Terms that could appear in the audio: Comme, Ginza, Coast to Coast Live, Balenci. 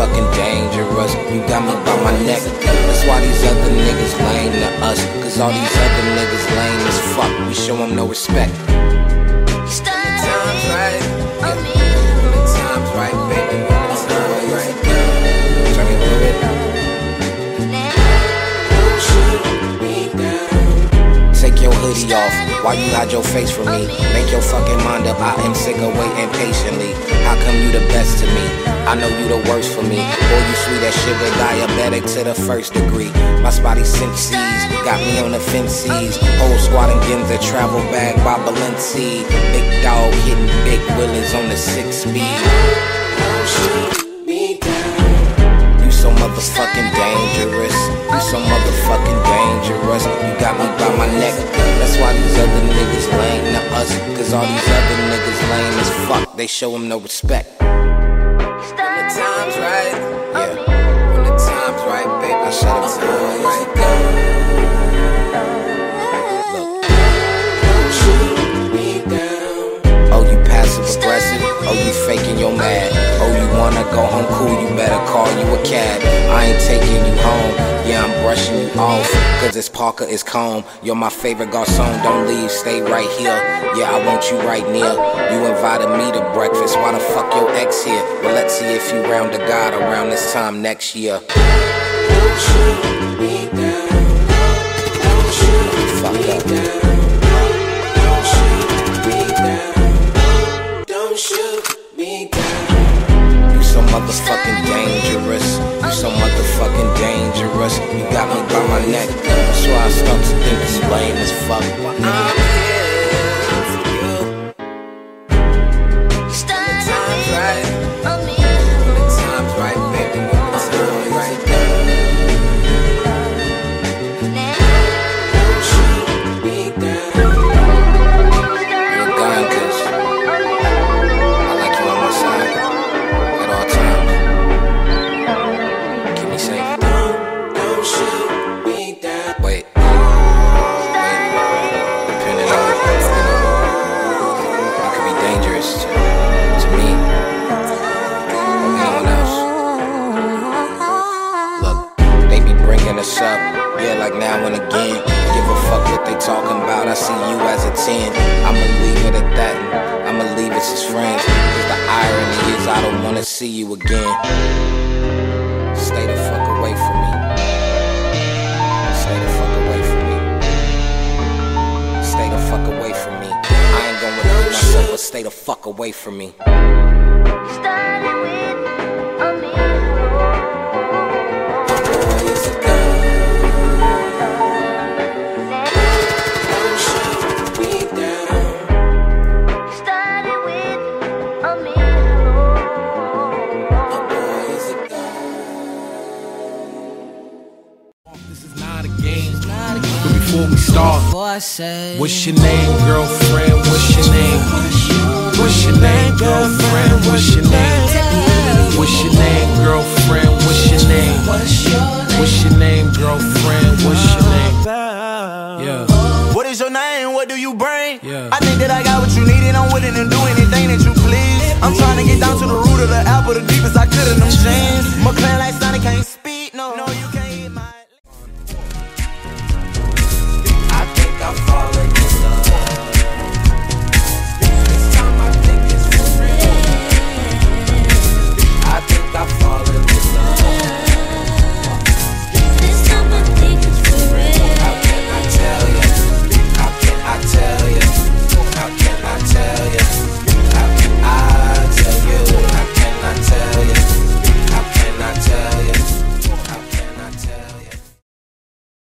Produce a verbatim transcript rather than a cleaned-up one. fucking dangerous. You got me by my neck. That's why these other niggas lame to us. Cause all these other niggas lame as fuck. We show them no respect. Time's right. Time's right, baby. Time's right. Try to do it. Take your hoodie off. Why you hide your face from me? Make your fucking mind up. I am sick of waiting patiently. How come you the best to me? I know you the worst for me. Boy, you sweet as sugar, diabetic to the first degree. My spotty senses got me on the fences. Whole squad in Ginza, travel bag by Balenci. Big dog hitting big willies on the six speed. You so motherfucking dangerous. You so motherfucking dangerous. You got me by my neck. That's why these other niggas lame to us. Cause all these other niggas lame as fuck. They show them no respect. Time's right, yeah. When the time's right, baby, I should have told you to go. Look, don't shoot me down. Oh, you passive aggressive. Oh, you faking your mad. Oh, you wanna go home cool? You better call you a cab. I ain't taking you home. Yeah, I'm brushing you off. Cause this Parker is Comme. You're my favorite garçon. Don't leave, stay right here. Yeah, I want you right near. You invited me to breakfast. Why the fuck your ex here? Well, let's see if you round the god around this time next year. Don't shoot me down. Don't shoot me fuck up. Down. Don't shoot me down. Don't shoot me down. You so motherfucking dangerous. You so motherfucking dangerous. You got me by my neck. That's why I start to think it's lame as fuck. I'm up, yeah, like now and again. Give a fuck what they talking about. I see you as a ten. I'ma leave it at that. And I'ma leave us as friends. Cause the irony is I don't wanna see you again. Stay the fuck away from me. Stay the fuck away from me. Stay the fuck away from me. I ain't gonna repeat myself, but stay the fuck away from me. Before we start, what's your name, girlfriend? What's your name? What's your name, girlfriend? What's your name? What's your name, girlfriend? What's your name? What's your name, girlfriend? What's your name? Yeah. What is your name? What do you bring? Yeah. I think that I got what you need and I'm willing to do anything that you please. I'm trying to get down to the root of the apple, the deepest I could in them jeans.